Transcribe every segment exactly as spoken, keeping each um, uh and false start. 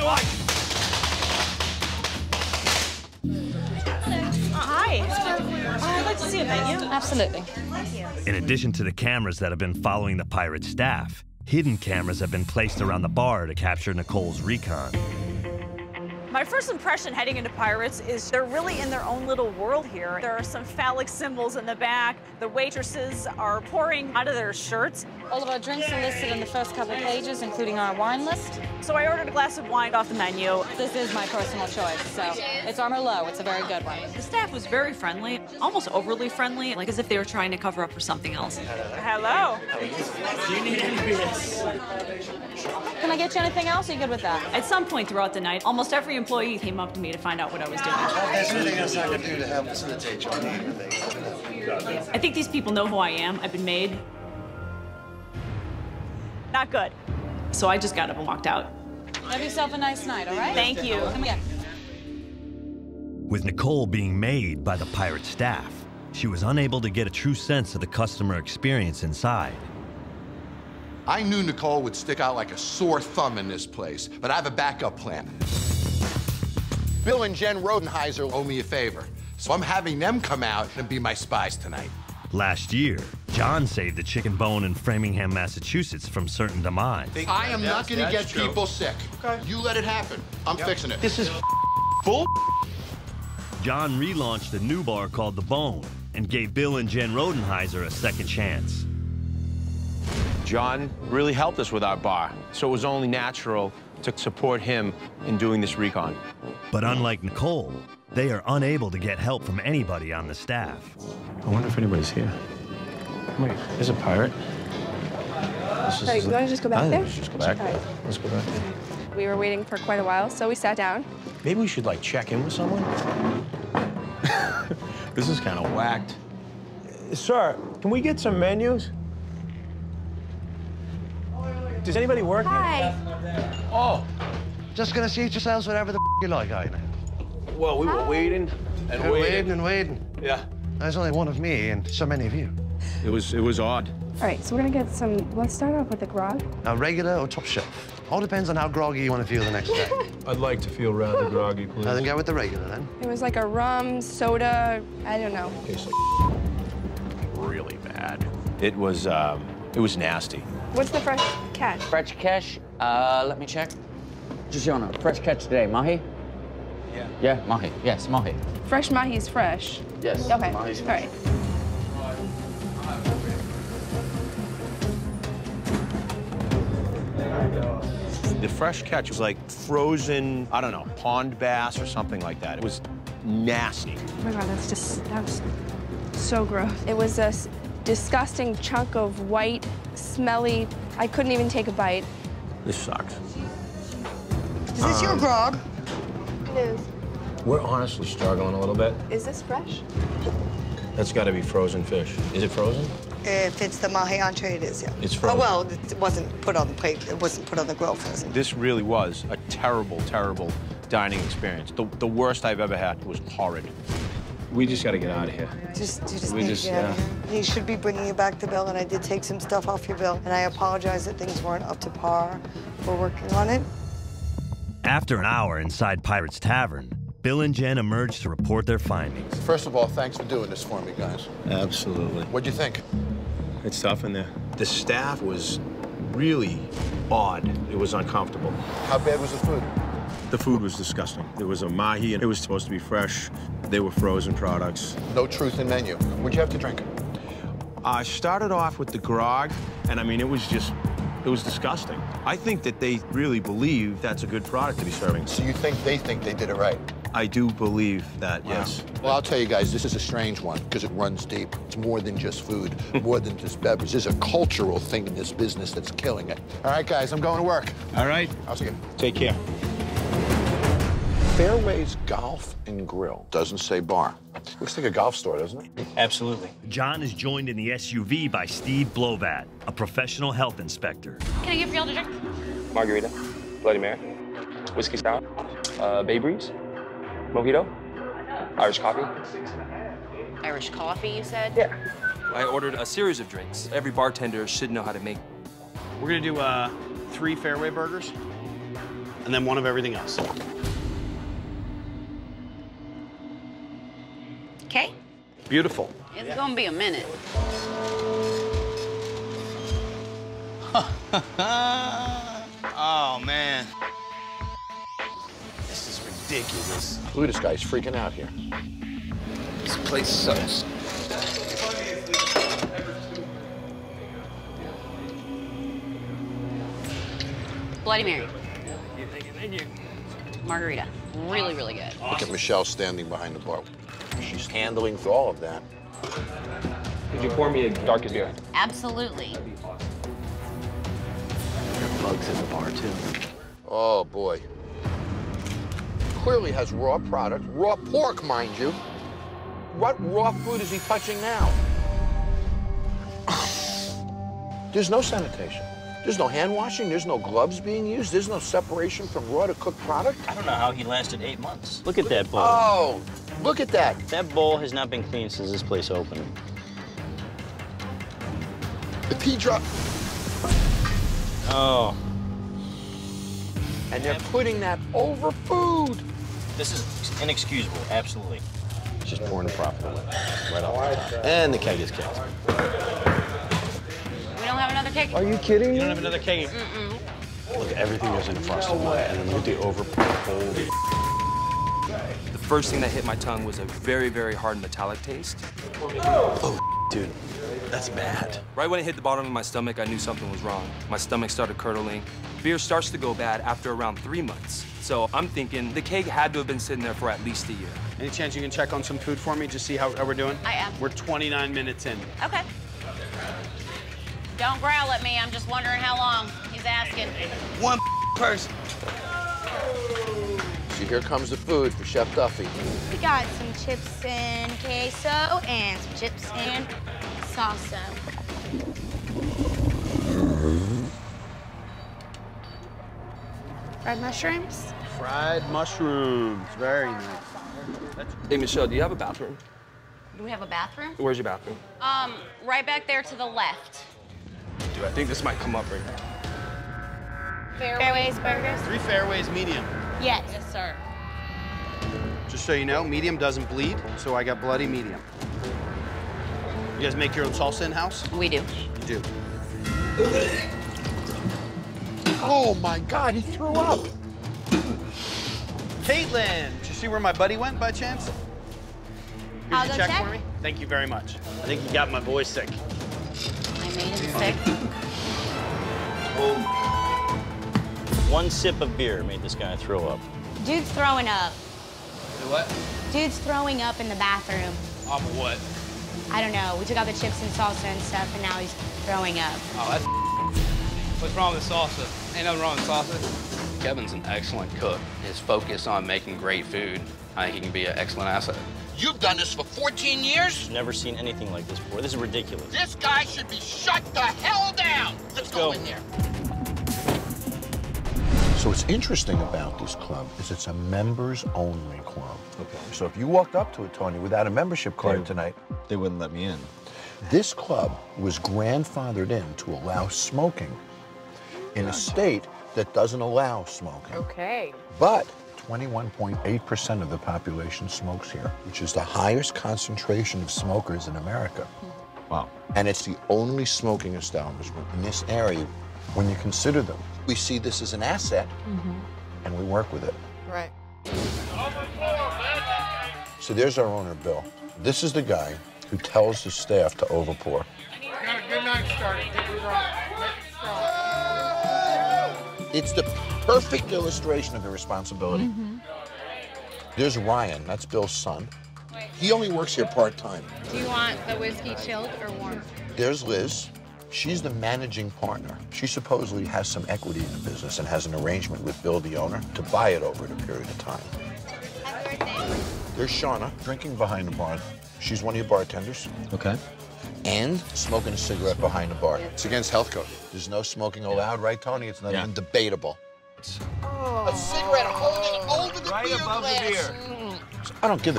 your life. Hello. Hi. I'd like to see a menu. Absolutely. In addition to the cameras that have been following the pirate staff, hidden cameras have been placed around the bar to capture Nicole's recon. My first impression heading into Pirates is they're really in their own little world here. There are some phallic symbols in the back. The waitresses are pouring out of their shirts. All of our drinks are listed in the first couple of pages, including our wine list. So I ordered a glass of wine off the menu. This is my personal choice, so it's our Merlot. It's a very good one. The staff was very friendly, almost overly friendly, like as if they were trying to cover up for something else. Hello. Hello. Do you need any beers? Can I get you anything else? Are you good with that? At some point throughout the night, almost every employee came up to me to find out what I was doing. There's nothing else I can do to help facilitate your meeting. I think these people know who I am. I've been made. Not good. So I just got up and walked out. Have yourself a nice night, all right? Thank you. Come again. With Nicole being made by the pirate staff, she was unable to get a true sense of the customer experience inside. I knew Nicole would stick out like a sore thumb in this place, but I have a backup plan. Bill and Jen Rodenheiser owe me a favor, so I'm having them come out and be my spies tonight. Last year, Jon saved the chicken bone in Framingham, Massachusetts from certain demise. I am yes, not going to get true. people sick. Okay. You let it happen. I'm yep. fixing it. This is full. Jon relaunched a new bar called The Bone and gave Bill and Jen Rodenheiser a second chance. Jon really helped us with our bar, so it was only natural to support him in doing this recon. But unlike Nicole, they are unable to get help from anybody on the staff. I wonder if anybody's here. Wait, there's a pirate. Let's just, Sorry, you want to just go back I there? Let's just go back. Right. Let's go back there. We were waiting for quite a while, so we sat down. Maybe we should, like, check in with someone. This is kind of whacked. Uh, sir, can we get some menus? Does anybody work Hi. here? Oh. Just gonna seat yourselves whatever the you like, ain't it? Well, we Hi. were waiting and, and waiting. waiting and waiting. Yeah. There's only one of me and so many of you. It was, it was odd. All right, so we're gonna get some, let's start off with a grog. Now, regular or top shelf? All depends on how groggy you want to feel the next day. I'd like to feel rather groggy, please. I think go with the regular, then. It was like a rum, soda, I don't know. It tastes like really bad. It was, um, it was nasty. What's the fresh catch? Fresh catch, uh, let me check. Just on a fresh catch today, mahi? Yeah. Yeah, mahi, yes, mahi. Fresh mahi is fresh? Yes. Okay, all right. The fresh catch was like frozen, I don't know, pond bass or something like that. It was nasty. Oh my God, that's just, that was so gross. It was a disgusting chunk of white, smelly, I couldn't even take a bite. This sucks. Is this um, your grog? It is. We're honestly struggling a little bit. Is this fresh? That's gotta be frozen fish. Is it frozen? If it's the mahi entree, it is, yeah. It's frozen. Oh, well, it wasn't put on the plate. It wasn't put on the grill frozen. This really was a terrible, terrible dining experience. The, the worst I've ever had. It was horrid. We just got to get out of here. Just, you just we need just, to get yeah. out of here. He should be bringing you back the bill, and I did take some stuff off your bill, and I apologize that things weren't up to par. We're working on it. After an hour inside Pirate's Tavern, Bill and Jen emerged to report their findings. First of all, thanks for doing this for me, guys. Absolutely. What'd you think? It's tough in there. The staff was really odd. It was uncomfortable. How bad was the food? The food was disgusting. There was a mahi, and it was supposed to be fresh. They were frozen products. No truth in menu. What'd you have to drink? I started off with the grog, and I mean, it was just, it was disgusting. I think that they really believe that's a good product to be serving. So you think they think they did it right? I do believe that, wow. yes. Well, I'll tell you guys, this is a strange one because it runs deep. It's more than just food, more than just beverage. There's a cultural thing in this business that's killing it. All right, guys, I'm going to work. All right. I'll see you. Take care. Fairway's Golf and Grill doesn't say bar. Looks like a golf store, doesn't it? Absolutely. Jon is joined in the S U V by Steve Blovat, a professional health inspector. Can I get y'all a drink? Margarita, Bloody Mary, whiskey sour, uh, Bay Breeze. Mojito? Irish coffee? Irish coffee, you said? Yeah. I ordered a series of drinks. Every bartender should know how to make. We're gonna do uh, three Fairway burgers. And and then one of everything else. Okay. Beautiful. It's yeah. gonna be a minute. Oh, man. This is ridiculous. Look at this guy, he's freaking out here. This place sucks. Bloody Mary. Margarita. Really, really good. Awesome. Look at Michelle standing behind the bar. She's handling all of that. Could you pour me a darkest beer? Absolutely. That'd be awesome. There are bugs in the bar, too. Oh, boy. Clearly has raw product, raw pork, mind you. What raw food is he touching now? There's no sanitation. There's no hand washing, there's no gloves being used, there's no separation from raw to cooked product. I don't know how he lasted eight months. Look at that bowl. Oh, look at that. That bowl has not been cleaned since this place opened. The tea drop. Oh. And they're putting that over food. This is inexcusable, absolutely. She's pouring the profit away, right off the top. And the keg is kicked. Cake. Are you kidding me? You don't have another keg. Mm-mm. Look, everything goes into frosting, no way. And then look at the overcold. The first thing that hit my tongue was a very, very hard metallic taste. Oh, oh dude, that's bad. Right when it hit the bottom of my stomach, I knew something was wrong. My stomach started curdling. Beer starts to go bad after around three months. So I'm thinking the keg had to have been sitting there for at least a year. Any chance you can check on some food for me, just see how, how we're doing? I am. We're twenty-nine minutes in. Okay. Don't growl at me. I'm just wondering how long he's asking. One person. So here comes the food for Chef Duffy. We got some chips and queso and some chips and salsa. Fried mushrooms? Fried mushrooms. Very nice. Hey, Michelle, do you have a bathroom? Do we have a bathroom? Where's your bathroom? Um, right back there to the left. Dude, I think this might come up right now. Fairway's burgers? Three Fairway's medium. Yes. Yes, sir. Just so you know, medium doesn't bleed, so I got bloody medium. You guys make your own salsa in-house? We do. You do. Oh, my God, he threw up. Caitlin, did you see where my buddy went by chance? Did I'll you go check, check for me? Thank you very much. I think you got my boy sick. Sick. Oh. One sip of beer made this guy throw up. Dude's throwing up. Do what? Dude's throwing up in the bathroom. Off of what? I don't know. We took out the chips and salsa and stuff, and now he's throwing up. Oh, that's what's wrong with salsa? Ain't nothing wrong with salsa. Kevin's an excellent cook. His focus on making great food, I think he can be an excellent asset. You've done this for fourteen years? Never seen anything like this before. This is ridiculous. This guy should be shut the hell down. Let's, Let's go. go in there. So what's interesting about this club is it's a members-only club. Okay. So if you walked up to it, Tony, without a membership card they, tonight, they wouldn't let me in. This club was grandfathered in to allow smoking in a state that doesn't allow smoking. Okay. But twenty-one point eight percent of the population smokes here, which is the highest concentration of smokers in America. Wow. And it's the only smoking establishment in this area when you consider them. We see this as an asset, mm-hmm. and we work with it. Right. So there's our owner, Bill. This is the guy who tells his staff to overpour. Got a good night started. Get it right. It's the perfect illustration of irresponsibility. Mm-hmm. There's Ryan, that's Bill's son. Wait. He only works here part-time. Do you want the whiskey chilled or warm? There's Liz. She's the managing partner. She supposedly has some equity in the business and has an arrangement with Bill, the owner, to buy it over a period of time. Happy birthday. There's Shauna, drinking behind the bar. She's one of your bartenders. Okay. And smoking a cigarette behind the bar. It's against health code. There's no smoking allowed, right, Tony? It's not yeah. even debatable. Oh. A cigarette holding over the right beer above glass. The beer. So I don't give a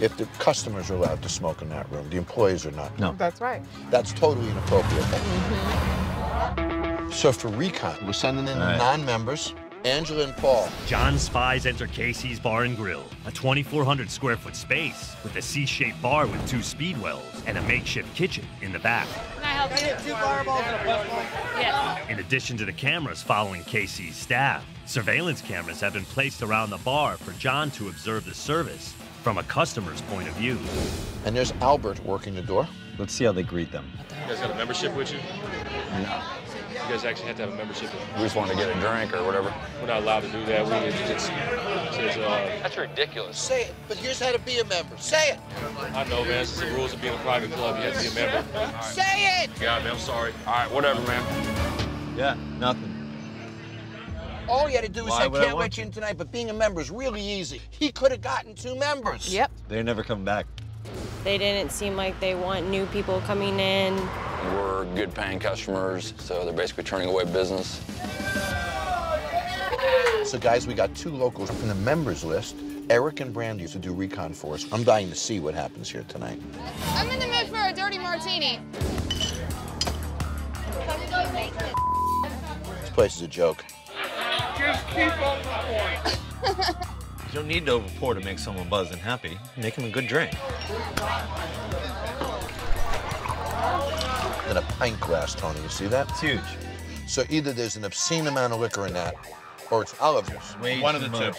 if the customers are allowed to smoke in that room. The employees are not. No. That's right. That's totally inappropriate. Mm-hmm. So for recon, we're sending in right. non-members. Angela and Paul. Jon's spies enter Casey's Bar and Grill, a twenty-four hundred square foot space with a C-shaped bar with two speed wells and a makeshift kitchen in the back. Can I help you? Two fireballs and a platform. Yes. In addition to the cameras following Casey's staff, surveillance cameras have been placed around the bar for Jon to observe the service from a customer's point of view. And there's Albert working the door. Let's see how they greet them. You guys got a membership with you? No. You guys actually have to have a membership. We just want to get a drink or whatever. We're not allowed to do that. We just, just, just uh, that's ridiculous. Say it, but here's how to be a member. Say it. I know, man. It's the rules of being a private club. You have to be a member. Right. Say it. Yeah, man. I'm sorry. All right, whatever, man. Yeah, nothing. All you had to do was say, can't let you in tonight, but being a member is really easy. He could have gotten two members. Yep. They never come back. They didn't seem like they want new people coming in. We're good paying customers, so they're basically turning away business. So guys, we got two locals from the members list. Eric and Brandy used to do recon for us. I'm dying to see what happens here tonight. I'm in the mood for a dirty martini. This place is a joke. Just keep on the point. You don't need to overpour to make someone buzz and happy. Make them a good drink. And a pint glass, Tony, you see that? It's huge. So either there's an obscene amount of liquor in that, or it's olive juice. One of the two.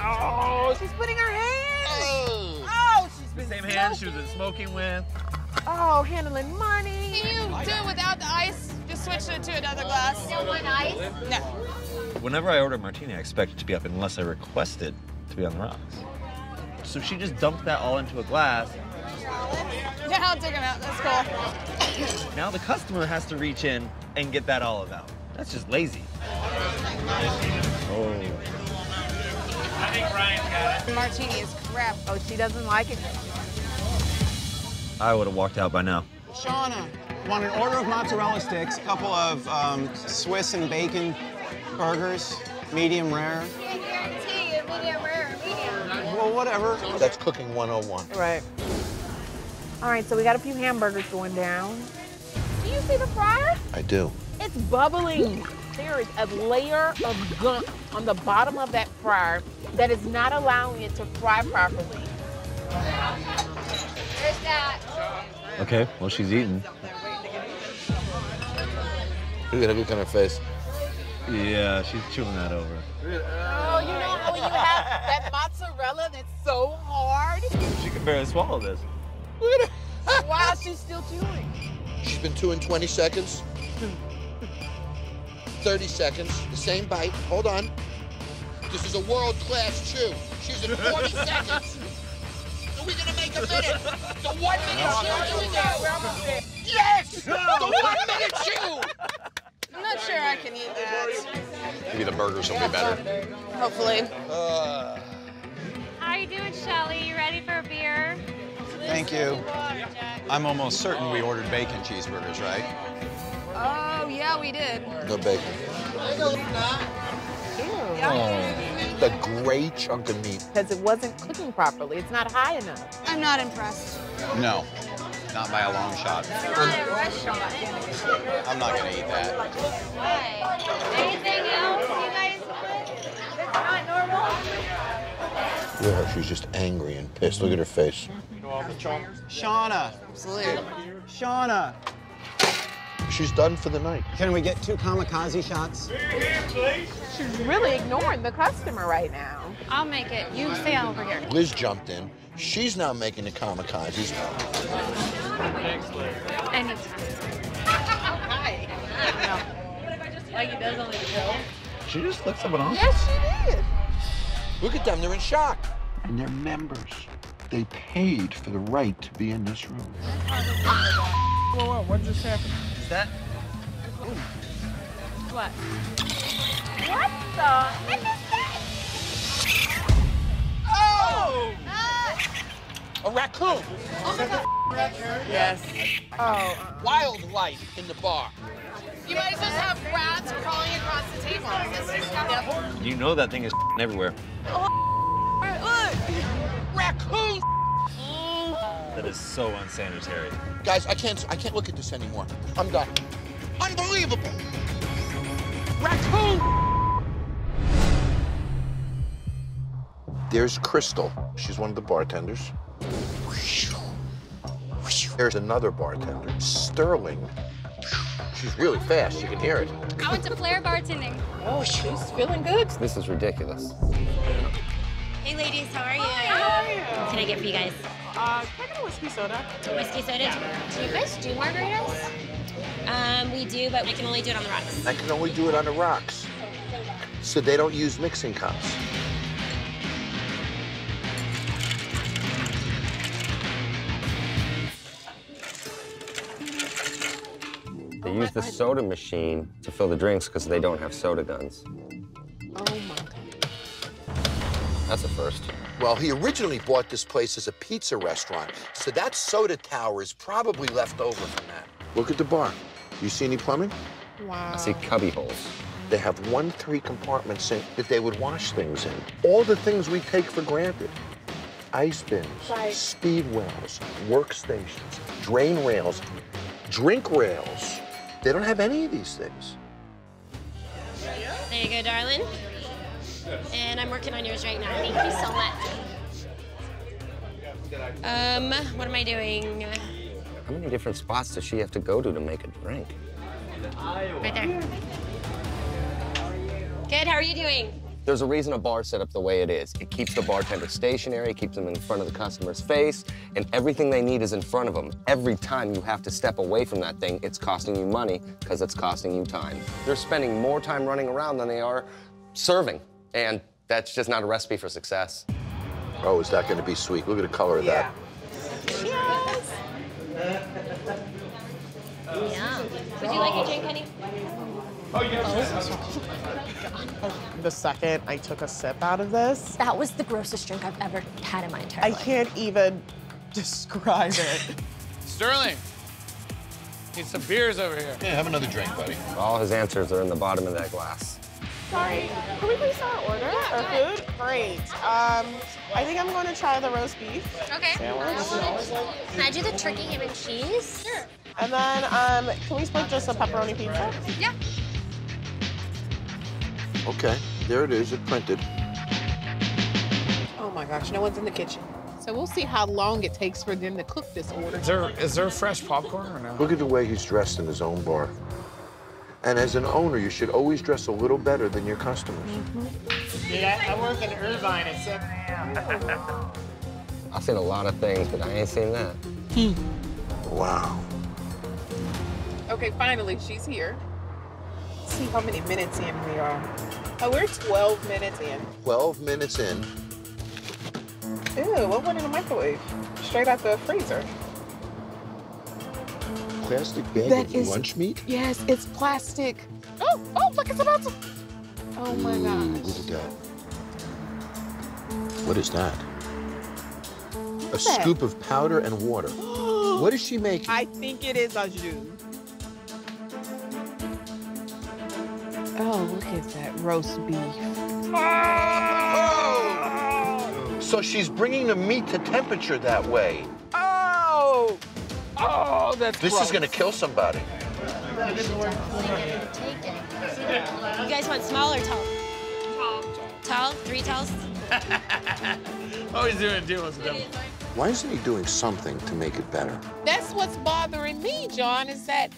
Oh, she's putting her hands. Oh, oh she's been same hands she was been smoking with. Oh, handling money. Can you do it without the ice? Just switch it to another glass. Still want ice? No. Whenever I order a martini, I expect it to be up unless I request it to be on the rocks. So she just dumped that all into a glass. Yeah, I'll dig them out. That's cool. Now the customer has to reach in and get that olive out. That's just lazy. Oh. I think Ryan's got it. Martini is crap. Oh, she doesn't like it. I would have walked out by now. Shauna, want an order of mozzarella sticks, a couple of um, Swiss and bacon burgers, medium rare. I guarantee you, medium rare, medium. Well, whatever. That's cooking one oh one. Right. All right, so we got a few hamburgers going down. Do you see the fryer? I do. It's bubbling. There is a layer of gunk on the bottom of that fryer that is not allowing it to fry properly. There's that. Okay, well, she's eating. You're gonna look on her face. Yeah, she's chewing that over. Oh, you know how you have that mozzarella that's so hard? She can barely swallow this. Look at her. Wow, she's still chewing. She's been chewing twenty seconds. thirty seconds, the same bite. Hold on. This is a world-class chew. She's in forty seconds. Are we gonna make a minute? The one-minute chew is out. Yes! The one-minute chew! I'm not sure I can eat that. Maybe the burgers will be better. Hopefully. Uh... How are you doing, Shelly? You ready for a beer? Thank you. I'm almost certain we ordered bacon cheeseburgers, right? Oh, yeah, we did. No bacon. Oh, the gray chunk of meat. Because it wasn't cooking properly. It's not high enough. I'm not impressed. No, not by a long shot. I'm not going to eat that. Anything else you guys put that's not normal? Look at her. She's just angry and pissed. Look at her face. Shauna. Absolutely. Shauna. She's done for the night. Can we get two kamikaze shots? She's really ignoring the customer right now. I'll make it. You stay over here. Liz jumped in. She's now making the kamikazes. Anytime. Hi. No. Like he does on the show. She just flipped someone off. Yes, she did. Look at them. They're in shock. And they're members. They paid for the right to be in this room. Whoa, whoa, what just happened? Is that? Ooh. What? What the heck is that? Oh! Uh, a raccoon! Oh my God. Yes. Oh. Wildlife in the bar. You might as well have rats crawling across the table. You know that thing is everywhere. Oh, look! Raccoon. That is so unsanitary. Guys, I can't I can't look at this anymore. I'm done. Unbelievable. Raccoon! There's Crystal. She's one of the bartenders. There's another bartender, Sterling. She's really fast, you can hear it. I went to Flair bartending. Oh, she's feeling good. This is ridiculous. Hey, ladies, how are you? Hi, how are you? What can I get for you guys? Uh, can I get a whiskey soda? A whiskey soda? Yeah. Do you guys do margaritas? Um, we do, but we can only do it on the rocks. I can only do it on the rocks. So they don't use mixing cups. They use the soda machine to fill the drinks because they don't have soda guns. Oh, my God. That's a first. Well, he originally bought this place as a pizza restaurant, so that soda tower is probably left over from that. Look at the bar. You see any plumbing? Wow. I see cubby holes. They have one, three compartments in that they would wash things in. All the things we take for granted. Ice bins, right. Speed wells, workstations, drain rails, drink rails. They don't have any of these things. There you go, darling. And I'm working on yours right now. Thank you so much. Um, what am I doing? How many different spots does she have to go to to make a drink? Right there. Good, how are you doing? There's a reason a bar is set up the way it is. It keeps the bartender stationary, it keeps them in front of the customer's face, and everything they need is in front of them. Every time you have to step away from that thing, it's costing you money because it's costing you time. They're spending more time running around than they are serving, and that's just not a recipe for success. Oh, is that gonna be sweet? Look at the color of yeah. that. Yes! Yeah. Would you like a drink, honey? Oh, yes. Oh, God. The second I took a sip out of this. That was the grossest drink I've ever had in my entire I life. I can't even describe it. Sterling, need some beers over here. Yeah, have another drink, buddy. All his answers are in the bottom of that glass. Sorry, can we place our order or food? Great. Um, I think I'm going to try the roast beef. Okay. Sandwich. Can I do the turkey, ham, and cheese? Sure. And then, um, can we split just a pepperoni pizza? Yeah. Okay, there it is, it printed. Oh my gosh, no one's in the kitchen. So we'll see how long it takes for them to cook this order. Is there, is there fresh popcorn or no? Look at the way he's dressed in his own bar. And as an owner, you should always dress a little better than your customers. Mm-hmm. Yeah, I work in Irvine at seven A M I've seen a lot of things, but I ain't seen that. Hmm. Wow. Okay, finally, she's here. Let's see how many minutes in we are. Oh, we're twelve minutes in. twelve minutes in. Ew, what went in the microwave? Straight out the freezer. Plastic bag that of is, lunch meat? Yes, it's plastic. Oh, oh, look, it's about to... Oh, my Ooh, gosh. Look at that. What is that? What's a that? Scoop of powder and water. What is she making? I think it is au jus. Oh, look at that roast beef. Oh! Oh! So she's bringing the meat to temperature that way. Oh! Oh, that's This gross. Is going to kill somebody. You guys want small or tall? Tall. Tall? Three talls? Always doing deals with them. Why isn't he doing something to make it better? That's what's bothering me, John, is that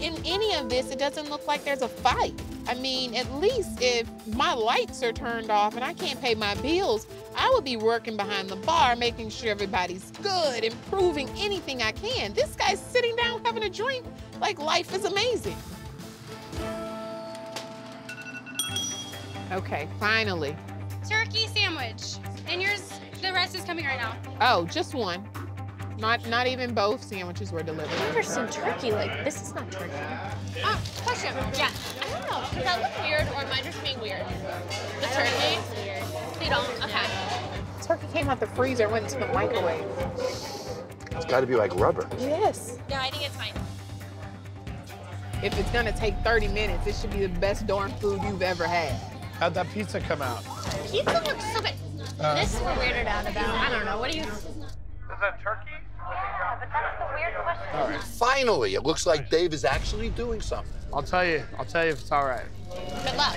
in any of this, it doesn't look like there's a fight. I mean, at least if my lights are turned off and I can't pay my bills, I would be working behind the bar, making sure everybody's good, improving anything I can. This guy's sitting down having a drink like life is amazing. Okay, finally. Turkey sandwich. And yours, the rest is coming right now. Oh, just one. Not not even both sandwiches were delivered. I've never seen turkey like this. Is not turkey. Uh, question. Yeah. I don't know. Does that look weird or am I just being weird? The turkey? Weird. They don't? Okay. Turkey came out the freezer and went to the microwave. It's got to be like rubber. Yes. No, I think it's fine. If it's going to take thirty minutes, it should be the best darn food you've ever had. How'd that pizza come out? Pizza looks so good. Uh, this we're weirded out about. I don't know. What do you... Is that turkey? Yeah, but that's the weird question. All right. Finally, it looks like Dave is actually doing something. I'll tell you. I'll tell you if it's all right. Good luck.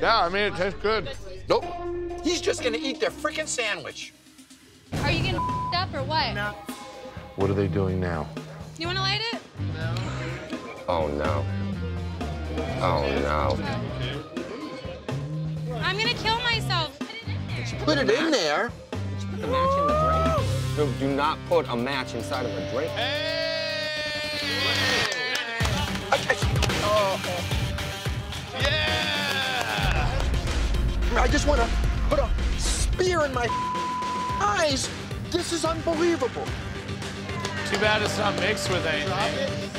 Yeah, I mean, it tastes good. Nope. He's just gonna eat their frickin' sandwich. Are you getting f***ed up or what? No. What are they doing now? You wanna light it? No. Oh, no. Oh, no. I'm gonna kill myself. Put it in there. Did you put it in there? Did you put a match in the drink? So do not put a match inside of a drink. Hey! Oh. I just want to put a spear in my eyes. This is unbelievable. Too bad it's not mixed with anything.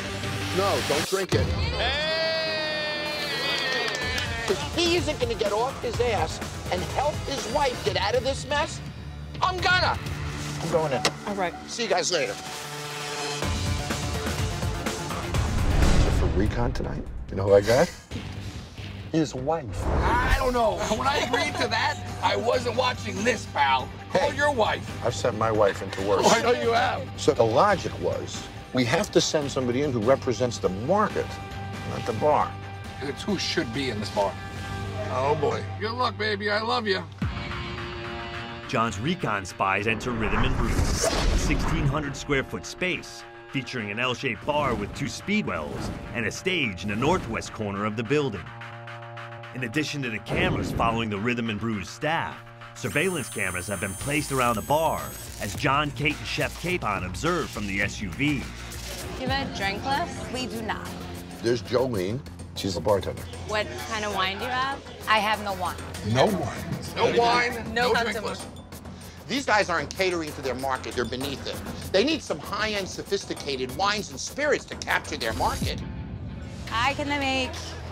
No, don't drink it. Because he isn't going to get off his ass and help his wife get out of this mess. I'm gonna. I'm going in. All right. See you guys later. So for recon tonight, you know who I got? His wife. I don't know. When I agreed to that, I wasn't watching this, pal. Hey, call your wife. I've sent my wife into worse. Oh, I know you have. So the logic was, we have to send somebody in who represents the market, not the bar. It's who should be in this bar. Oh, boy. Good luck, baby. I love you. Jon's recon spies enter Rhythm and Breeze, a sixteen hundred square foot space featuring an L-shaped bar with two speedwells and a stage in the northwest corner of the building. In addition to the cameras following the Rhythm and Brews staff, surveillance cameras have been placed around the bar, as Jon, Kate, and Chef Capon observed from the S U V. Do you have a drink list? We do not. There's Jolene. She's the bartender. What kind of wine do you have? I have no wine. No wine. No wine. No, no drink list. These guys aren't catering to their market. They're beneath it. They need some high-end, sophisticated wines and spirits to capture their market. I can make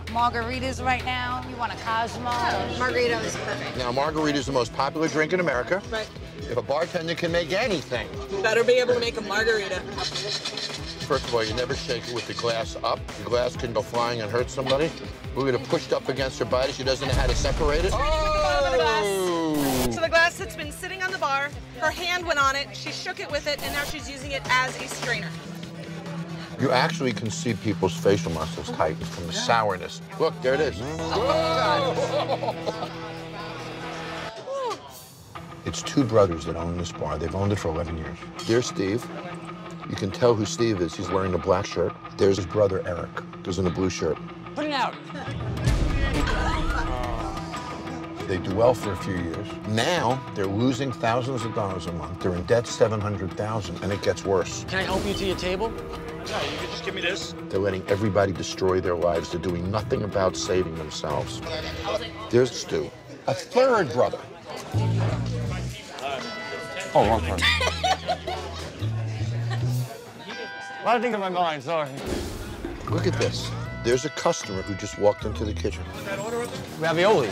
margaritas right now. You want a Cosmo? Oh, margarita is perfect. Now, margarita is the most popular drink in America. Right. If a bartender can make anything, you better be able to make a margarita. First of all, you never shake it with the glass up. The glass can go flying and hurt somebody. We would have pushed up against her body. She doesn't know how to separate it. Oh! So the glass that's been sitting on the bar, her hand went on it, she shook it with it, and now she's using it as a strainer. You actually can see people's facial muscles tighten from the sourness. Look, there it is. Oh, it's two brothers that own this bar. They've owned it for eleven years. There's Steve. You can tell who Steve is. He's wearing a black shirt. There's his brother, Eric, who's in a blue shirt. Put it out. They do well for a few years. Now, they're losing thousands of dollars a month. They're in debt seven hundred thousand dollars, and it gets worse. Can I help you to your table? No, you can just give me this. They're letting everybody destroy their lives. They're doing nothing about saving themselves. There's Stu, a third brother. Oh, wrong part. A lot of things in my mind, sorry. Look at this. There's a customer who just walked into the kitchen. Ravioli.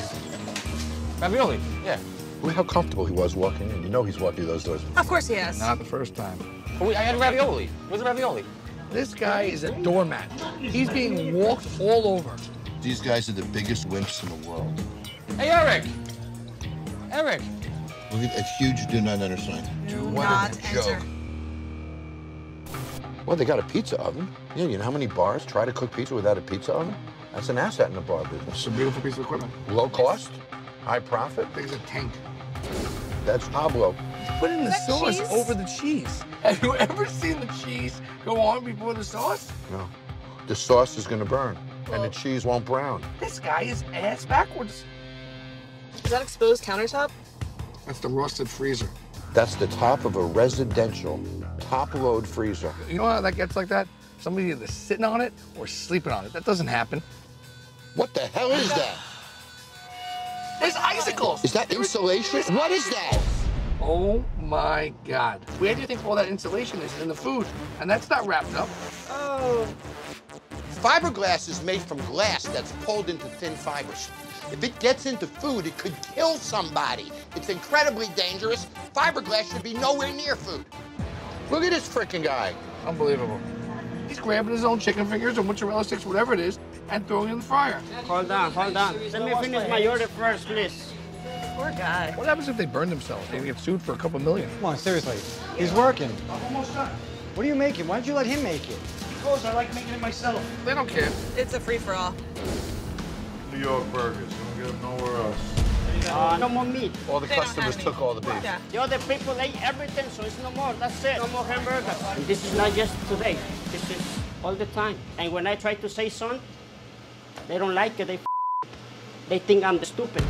Ravioli, yeah. Look how comfortable he was walking in. You know he's walked through those doors. Of course he has. Not the first time. Oh, I had ravioli. Where's the ravioli? This guy is a doormat. He's being walked all over. These guys are the biggest wimps in the world. Hey, Eric! Eric! Look at that huge do not enter sign. Do not enter. Well, they got a pizza oven. You know, you know how many bars try to cook pizza without a pizza oven? That's an asset in the bar business. It's a beautiful piece of equipment. Low cost, high profit. There's a tank. That's Pablo. Put in the that sauce cheese? Over the cheese. Have you ever seen the cheese go on before the sauce? No. The sauce is going to burn, oh. and the cheese won't brown. This guy is ass backwards. Is that exposed countertop? That's the rusted freezer. That's the top of a residential top-load freezer. You know how that gets like that? Somebody either sitting on it or sleeping on it. That doesn't happen. What the hell is that? There's icicles. Is that insulation? What is that? Oh, my God. Where do you think all that insulation is in the food? And that's not wrapped up. Oh. Fiberglass is made from glass that's pulled into thin fibers. If it gets into food, it could kill somebody. It's incredibly dangerous. Fiberglass should be nowhere near food. Look at this frickin' guy. Unbelievable. He's grabbing his own chicken fingers or mozzarella sticks, whatever it is, and throwing it in the fryer. Hold on, hold on. Let me finish my order first, please. Poor guy. What happens if they burn themselves? They get sued for a couple million. Come on, seriously. He's working. I'm almost done. What are you making? Why don't you let him make it? clothes. I like making it myself. They don't care. It's a free-for-all. New York burgers. You don't get them nowhere else. Uh, no more meat. All the they customers took all the beef. Yeah. The other people ate everything, so it's no more. That's it. No more hamburgers. And this is not just today. This is all the time. And when I try to say something, they don't like it. They they think I'm stupid.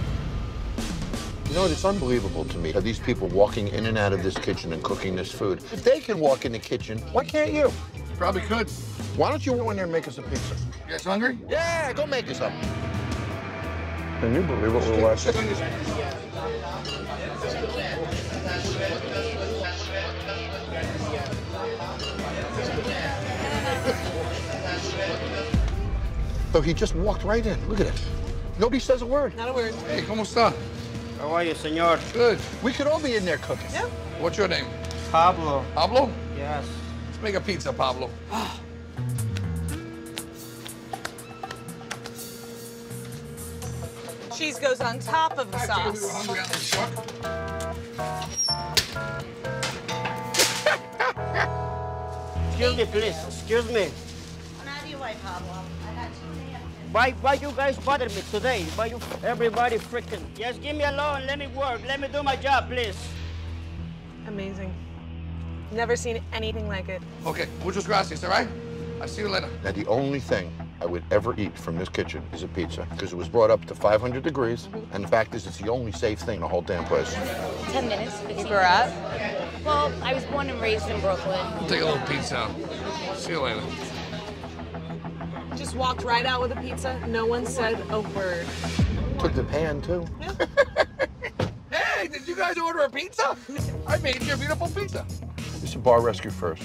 You know, it's unbelievable to me. Are these people walking in and out of this kitchen and cooking this food? If they can walk in the kitchen, why can't you? You probably could. Why don't you go in there and make us a pizza? You guys hungry? Yeah, go make us up. Can you believe what we're watching? So he just walked right in. Look at it. Nobody says a word. Not a word. Hey, ¿cómo está? How are you, senor? Good. We could all be in there cooking. Yeah. What's your name? Pablo. Pablo? Yes. Let's make a pizza, Pablo. Cheese goes on top of the sauce. Excuse me, please. Excuse me. I'm out of your way, Pablo. I got you. Why, why you guys bother me today? Why you everybody freaking? Just give me a loan, let me work, let me do my job, please. Amazing. Never seen anything like it. Okay, muchas gracias, all right? I'll see you later. Now, the only thing I would ever eat from this kitchen is a pizza, because it was brought up to five hundred degrees, mm-hmm. and the fact is it's the only safe thing in the whole damn place. Ten minutes. You grew up? Well, I was born and raised in Brooklyn. We'll take a little pizza. See you later. Just walked right out with a pizza. No one said a word. Took the pan, too. Hey, did you guys order a pizza? I made your beautiful pizza. This is Bar Rescue first.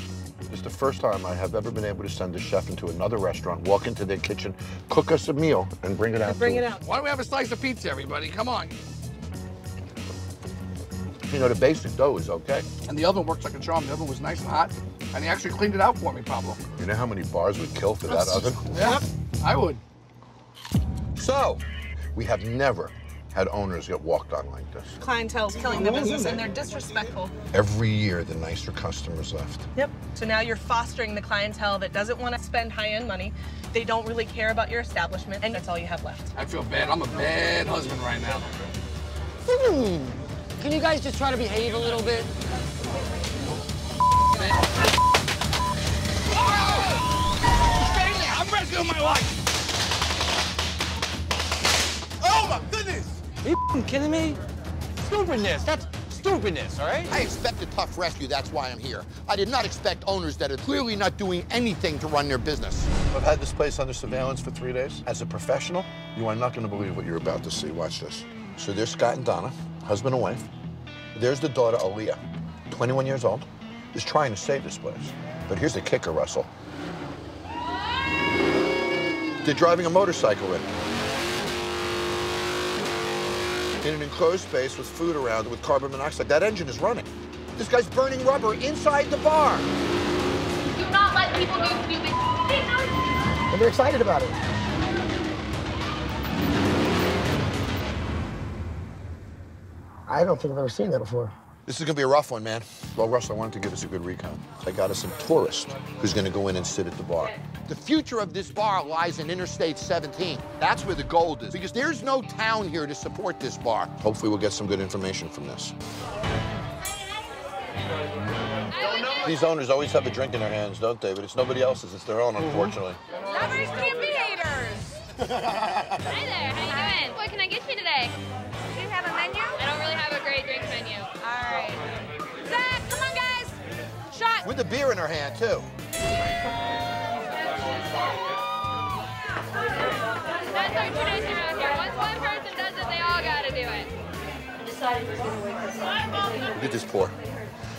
It's the first time I have ever been able to send a chef into another restaurant, walk into their kitchen, cook us a meal, and bring it out. Bring it out. Why don't we have a slice of pizza, everybody? Come on. You know, the basic dough is okay. And the oven works like a charm. The oven was nice and hot. And he actually cleaned it out for me, Pablo. You know how many bars would kill for that oven? Yeah, I would. So, we have never had owners get walked on like this. Clientele's killing the business, and they're disrespectful. Every year, the nicer customers left. Yep. So now you're fostering the clientele that doesn't want to spend high-end money. They don't really care about your establishment, and that's all you have left. I feel bad. I'm a bad husband right now. Hmm. Can you guys just try to behave a little bit? I'm rescuing my wife. Oh my goodness! Are you kidding me? Stupidness. That's stupidness, all right? I expect a tough rescue. That's why I'm here. I did not expect owners that are clearly not doing anything to run their business. I've had this place under surveillance for three days. As a professional, you are not going to believe what you're about to see. Watch this. So there's Scott and Donna, husband and wife. There's the daughter, Aaliyah, twenty-one years old. Is trying to save this place. But here's the kicker, Russell. They're driving a motorcycle in. In an enclosed space with food around with carbon monoxide. That engine is running. This guy's burning rubber inside the bar. Do not let people do stupid things. And they're excited about it. I don't think I've ever seen that before. This is gonna be a rough one, man. Well, Russell, I wanted to give us a good recon. So I got us a tourist who's gonna go in and sit at the bar. The future of this bar lies in Interstate seventeen. That's where the gold is, because there's no town here to support this bar. Hopefully we'll get some good information from this. These owners always have a drink in their hands, don't they? But it's nobody else's, it's their own, unfortunately. Lovers can be haters. Hi there, how you doing? What can I get you today? Do you have a menu? I don't really have a great drink menu. With the beer in her hand, too. That's our tradition out here. Once one person does it, they all gotta do it. I decided we're gonna wait for something. Look at this pour.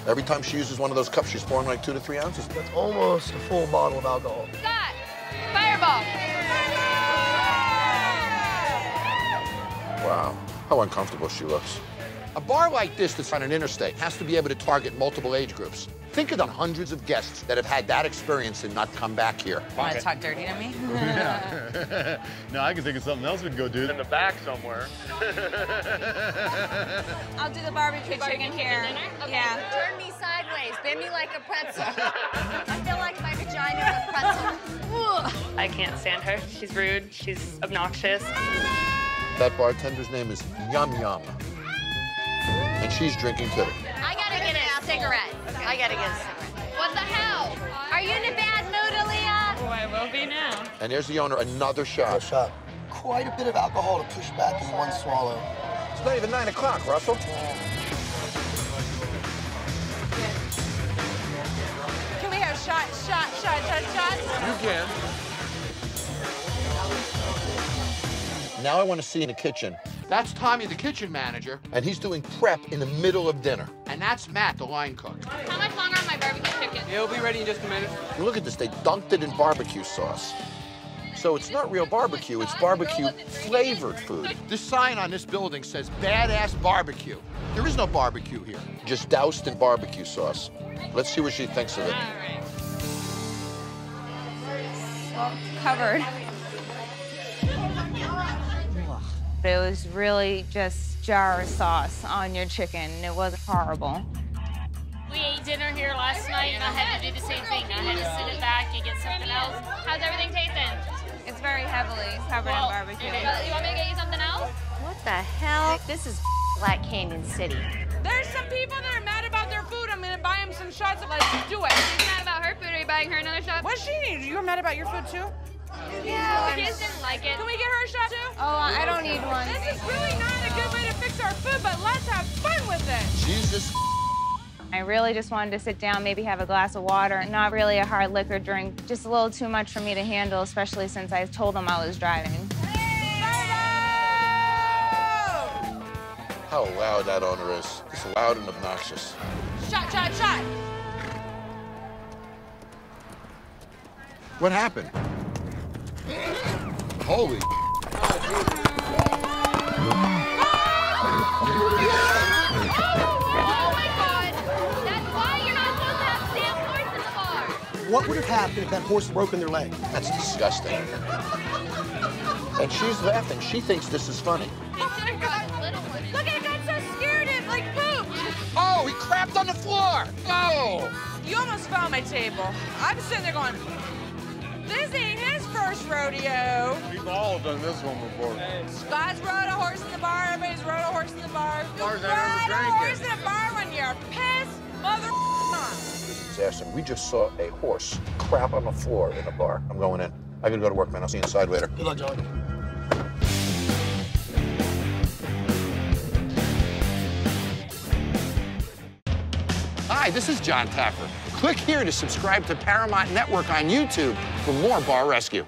Every time she uses one of those cups, she's pouring like two to three ounces. That's almost a full bottle of alcohol. Scott, Fireball. Wow, how uncomfortable she looks. A bar like this that's on an interstate has to be able to target multiple age groups. Think of the hundreds of guests that have had that experience and not come back here. Want to talk dirty to me? Yeah. No, I can think of something else we can go do. In the back somewhere. I'll do the barbecue chicken here. Okay. Yeah. Turn me sideways. Bend me like a pretzel. I feel like my vagina is a pretzel. I can't stand her. She's rude. She's obnoxious. That bartender's name is Yum Yum. And she's drinking too. I gotta get a cigarette. I gotta get a cigarette. What the hell? Are you in a bad mood, Aaliyah? Oh, I will be now. And there's the owner, another shot. Another shot. Quite a bit of alcohol to push back in one swallow. It's not even nine o'clock, Russell. Can we have shot, shot, shot, shot, shot? You can. Now I want to see in the kitchen. That's Tommy, the kitchen manager. And he's doing prep in the middle of dinner. And that's Matt, the line cook. How much longer on my barbecue chicken? It'll be ready in just a minute. Look at this, they dunked it in barbecue sauce. So it's not real barbecue, it's barbecue flavored food. This sign on this building says badass barbecue. There is no barbecue here. Just doused in barbecue sauce. Let's see what she thinks of it. All right. Well, covered. It was really just jar sauce on your chicken. It was horrible. We ate dinner here last night, and I had to do the same thing. I had to sit it back and get something else. How's everything tasting? It's very heavily covered well, in barbecue. You want me to get you something else? What the hell? This is Black Canyon City. There's some people that are mad about their food. I'm going to buy them some shots of let's do it. She's mad about her food. Are you buying her another shot? What she needs? You were mad about your food, too? Yeah, I just didn't like it. Can we get her a shot too? Oh, I don't need one. This is really not a good way to fix our food, but let's have fun with it. Jesus. I really just wanted to sit down, maybe have a glass of water, not really a hard liquor drink. Just a little too much for me to handle, especially since I told them I was driving. How loud that owner is. It's loud and obnoxious. Shot, shot, shot. What happened? Holy! What would have happened if that horse had broken their leg? That's disgusting. And she's laughing. She thinks this is funny. Look, I got so scared it like pooped. Oh, he crapped on the floor. Oh! You almost fell on my table. I'm sitting there going, this ain't his first rodeo. We've all done this one before. Hey. God's rode a horse in the bar. Everybody's rode a horse in the bar. You rode a horse in the bar when you're pissed, mother on. This is disaster. We just saw a horse crap on the floor in a bar. I'm going in. I gotta go to work, man. I'll see you inside later. Good luck, John. Hi, this is Jon Taffer. Click here to subscribe to Paramount Network on YouTube for more Bar Rescue.